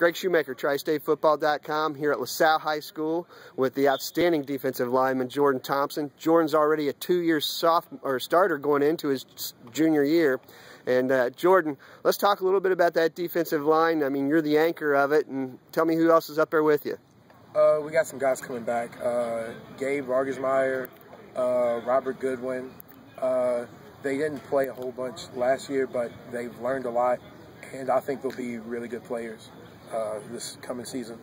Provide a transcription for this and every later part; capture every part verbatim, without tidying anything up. Greg Shoemaker, tri state football dot com, here at LaSalle High School with the outstanding defensive lineman Jordan Thompson. Jordan's already a two-year sophomore starter going into his junior year. And uh, Jordan, let's talk a little bit about that defensive line. I mean, you're the anchor of it, and tell me who else is up there with you. Uh, we got some guys coming back. Uh, Gabe Vargasmeyer, uh, Robert Goodwin. Uh, they didn't play a whole bunch last year, but they've learned a lot, and I think they'll be really good players uh, this coming season.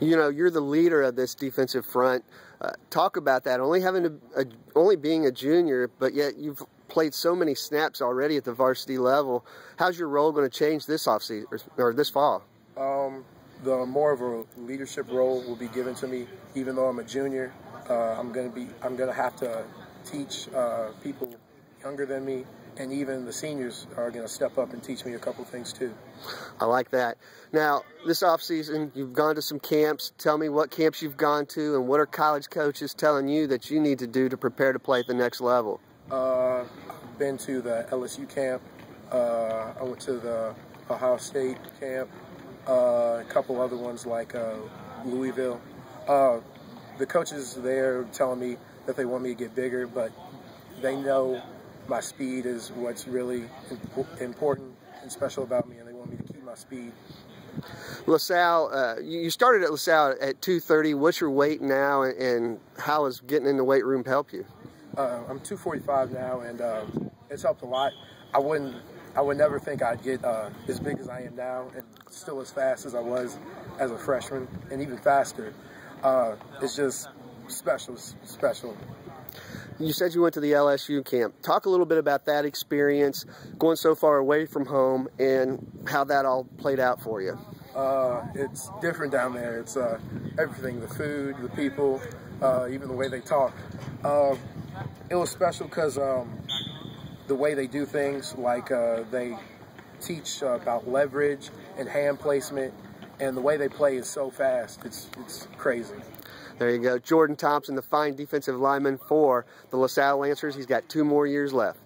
You know, you're the leader of this defensive front. Uh, talk about that. Only having a, a, only being a junior, but yet you've played so many snaps already at the varsity level. How's your role going to change this offseason or, or this fall? Um, the more of a leadership role will be given to me, even though I'm a junior. Uh, I'm going to be. I'm going to have to teach uh, people younger than me, and even the seniors are going to step up and teach me a couple things too. I like that. Now, this offseason, you've gone to some camps. Tell me what camps you've gone to, and what are college coaches telling you that you need to do to prepare to play at the next level? Uh, I've been to the L S U camp. Uh, I went to the Ohio State camp. Uh, a couple other ones like uh, Louisville. Uh, the coaches there telling me that they want me to get bigger, but they know my speed is what's really imp important and special about me, and they want me to keep my speed. LaSalle, uh, you started at LaSalle at two thirty. What's your weight now, and how has getting in the weight room helped you? Uh, I'm two forty-five now, and um, it's helped a lot. I wouldn't, I would never think I'd get uh, as big as I am now, and still as fast as I was as a freshman, and even faster. Uh, it's just special, special. You said you went to the L S U camp. Talk a little bit about that experience, going so far away from home, and how that all played out for you. Uh, it's different down there. It's uh, everything, the food, the people, uh, even the way they talk. Uh, it was special because um, the way they do things, like uh, they teach uh, about leverage and hand placement, and the way they play is so fast. It's, it's crazy. There you go. Jordan Thompson, the fine defensive lineman for the LaSalle Lancers. He's got two more years left.